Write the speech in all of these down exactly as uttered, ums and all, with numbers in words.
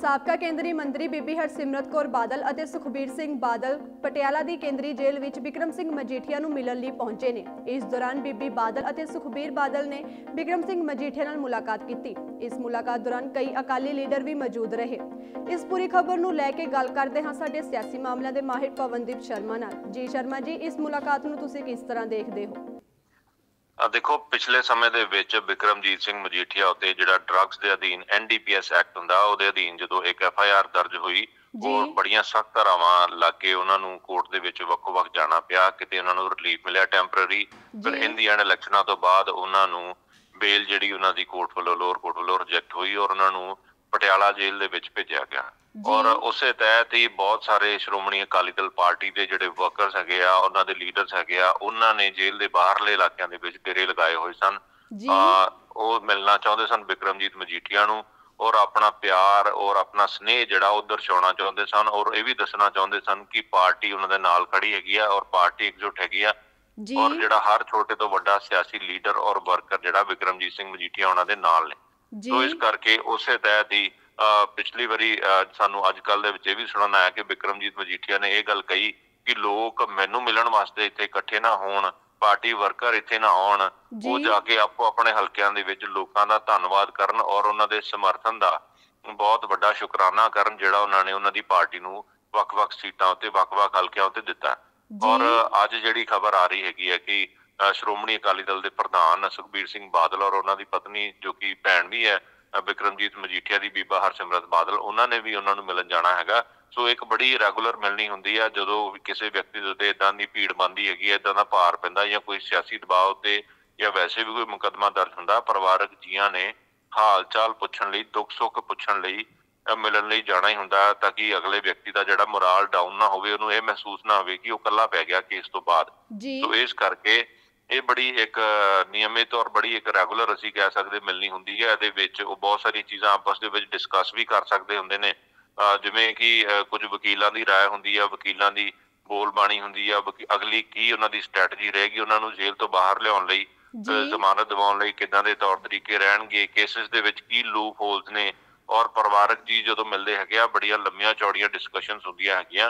ਸਾਬਕਾ ਕੇਂਦਰੀ ਮੰਤਰੀ ਬੀਬੀ ਹਰਸਿਮਰਤ ਕੌਰ ਬਾਦਲ ਅਤੇ ਸੁਖਬੀਰ ਸਿੰਘ ਬਾਦਲ ਪਟਿਆਲਾ ਦੀ ਕੇਂਦਰੀ ਜੇਲ੍ਹ ਵਿੱਚ ਬਿਕਰਮ ਸਿੰਘ ਮਜੀਠੀਆ ਨੂੰ ਮਿਲਣ ਲਈ ਪਹੁੰਚੇ ਨੇ। ਇਸ ਦੌਰਾਨ ਬੀਬੀ ਬਾਦਲ ਅਤੇ ਸੁਖਬੀਰ ਬਾਦਲ ਨੇ ਬਿਕਰਮ ਸਿੰਘ ਮਜੀਠੀਆ ਨਾਲ ਮੁਲਾਕਾਤ ਕੀਤੀ। ਇਸ ਮੁਲਾਕਾਤ ਦੌਰਾਨ ਕਈ ਅਕਾਲੀ ਲੀਡਰ ਵੀ ਮੌਜੂਦ ਰਹੇ। ਇਸ ਪੂਰੀ ਖਬਰ ਨੂੰ ਲੈ ਕੇ ਗੱਲ ਕਰਦੇ ਹਾਂ ਸਾਡੇ ਸਿਆਸੀ ਮਾਮਲਿਆਂ ਦੇ ਮਾਹਿਰ ਪਵਨਦੀਪ ਸ਼ਰਮਾ ਨਾਲ। ਜੀ ਸ਼ਰਮਾ ਜੀ, ਇਸ ਮੁਲਾਕਾਤ ਨੂੰ ਤੁਸੀਂ ਕਿਸ ਤਰ੍ਹਾਂ ਦੇਖਦੇ ਹੋ? देखो पिछले समय दे विच बिक्रमजीत सिंह मजीठिया उत्ते जिहड़ा ड्रग्स दे अधीन एनडीपीएस एक्ट हुंदा उहदे अधीन जदों एक एफआईआर दर्ज हुई और बड़ियां सख्त धारावां लग के उहनां नूं कोर्ट दे विच वक्-वक् जाना पिया, किते उहनां नूं रिलीफ मिलिया टैंपरेरी, पर इन दी एंड इलैक्शनां तों बाद उहनां नूं बेल जिहड़ी उहनां दी कोर्ट वल्लों लोअर कोर्ट वल्लों रिजैक्ट हुई और उहनां नूं पटियाला जेल दे विच भेजिया गया। और उस तहत ही बहुत सारे श्रोमणी अकाली दल पार्टी के जिहड़े वर्कर्स हैगे आ, उहनां दे लीडर्स हैगे आ, उहनां ने जेल दे बाहरले इलाकियां दे विच डेरे लगाए होए सन। ओह मिलना चाहुंदे सन बिक्रमजीत मजीठिया नूं और अपना प्यार और अपना स्नेह जिहड़ा उह दर्शाउणा चाहुंदे सन और यह भी दसना चाहुंदे सन कि पार्टी उहनां दे नाल खड़ी हैगी आ और पार्टी एकजुट हैगी आ और जिहड़ा हर छोटे तो वड्डा सियासी लीडर और वर्कर जिहड़ा बिक्रमजीत सिंह मजीठिया उहनां दे नाल ने। तो इस करके उस तहत ही पिछली बारी सानू अजकल दे विच इह वी सुणन आया कि बिक्रमजीत मजीठिया ने यह गल कही कि लोग मैनू मिलण वास्ते इत्थे इकट्ठे ना होण, पार्टी वर्कर इत्थे ना आउण, ओह जाके आपो अपने हलकिआं दे विच लोकां दा धन्नवाद करन और उहनां दे समर्थन दा बहुत वड्डा शुकराना करन जिहड़ा उहनां ने उहनां दी पार्टी नूं वख-वख सीटां उत्ते वख-वख हलकिआं उत्ते दित्ता। और अज जिहड़ी खबर आ रही हैगी है कि श्रोमणी अकाली दल के प्रधान सुखबीर सिंह बादल और उन्होंने पत्नी जो कि भैन भी है बिक्रमजीत मजीठिया की बीबा हरसिमरत बादल, उन्होंने भी उन्होंने मिलन जाना है। सो एक बड़ी रेगुलर मिलनी होंगी है जो किसी व्यक्ति के उत्ते इदां दी भीड़ बनती हैगी, इदां दा भार पैंदा या कोई सियासी दबाव उत्ते या वैसे भी कोई मुकदमा दर्ज हुंदा, परिवारक जीआं ने हाल चाल पुछण लई, दुख सुख पुछण लई, मिलन लई जाना ही हुंदा ताकि अगले व्यक्ति दा जिहड़ा मोराल डाउन ना होवे, उहनूं इह महसूस ना होवे कि उह इकल्ला पै गया केस तों बाद। सो इस करके ये बड़ी एक नियमित और बड़ी एक रैगुलर असीं कह सकदे मिलनी हुंदी है। इहदे विच बहुत सारी चीज़ां आपस दे विच डिस्कस भी कर सकदे हुंदे ने, जिवें कि कुछ वकीलां दी राय हुंदी है, वकीलां दी बोलबाणी हुंदी है, अगली की उहनां दी स्ट्रैटजी रहेगी, उहनां नूं जेल तों बाहर लिआउण लई, जमानत दिवाउण लई किदां दे तौर तरीके रहणगे, केसिस दे विच की लूप होल्स ने। और परिवारक जी जदों मिलदे हैगे आ बड़ियां लंमियां चौड़ियां डिस्कशनस हुंदियां हैगियां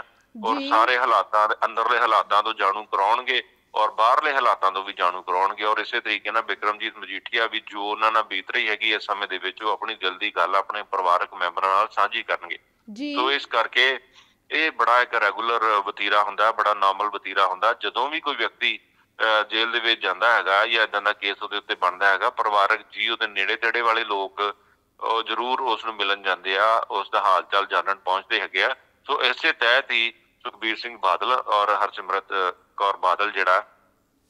और सारे हालातां अंदरले हालातां तों जाणू कराउणगे और बाहरले हालातों तो भी जाणू कराउणगे। और इस तरीके नाल बिक्रमजीत मजीठिया भी जो उन्होंने बीत रही हैगी इस समय दे विच अपनी दिल दी गल अपने परिवारक मैंबरां नाल सांझी करनगे। तो इस करके ये बड़ा एक रैगुलर वतीरा हुंदा, बड़ा नॉर्मल वतीरा हुंदा। जदों भी कोई व्यक्ति जेल दे विच जांदा हैगा या इदां दा केस उहदे उत्ते बनदा हैगा, परिवारक जी उहदे नेड़े तेड़े वाले लोग जरूर उस नूं मिलन जांदे आ, उस दा हाल चाल जानण पहुंचदे हैगे आ। सो इसे तहत ही सुखबीर सिंह बादल और हरसिमरत कौर बादल जिहड़ा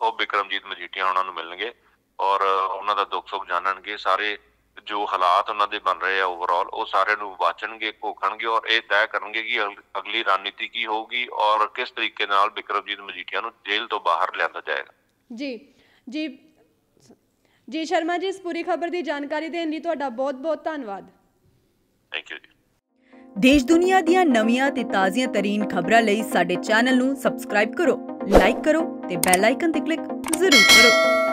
वो बिक्रमजीत मजीठिया उहनां नूं मिलणगे और उहनां दा दुख सुख जाणणगे, सारे जो हालात उहनां दे बन रहे आ ओवरऑल वो सारे नूं वाचणगे, घोखणगे और ये तय करनगे कि अगली रणनीति की होगी और किस तरीके नाल बिक्रमजीत मजीठिया नूं जेल तो बाहर लिआंदा जाएगा। जी जी जी शर्मा जी, इस पूरी खबर की जानकारी देने लई तुहाडा बहुत बहुत धन्नवाद। थैंक यू जी। देश दुनिया दियां नवीआं ते ताज़ियां तरीन खबरां लई साडे चैनल नूं सबसक्राइब करो, लाइक करो ते बेल आइकन ते क्लिक जरूर करो।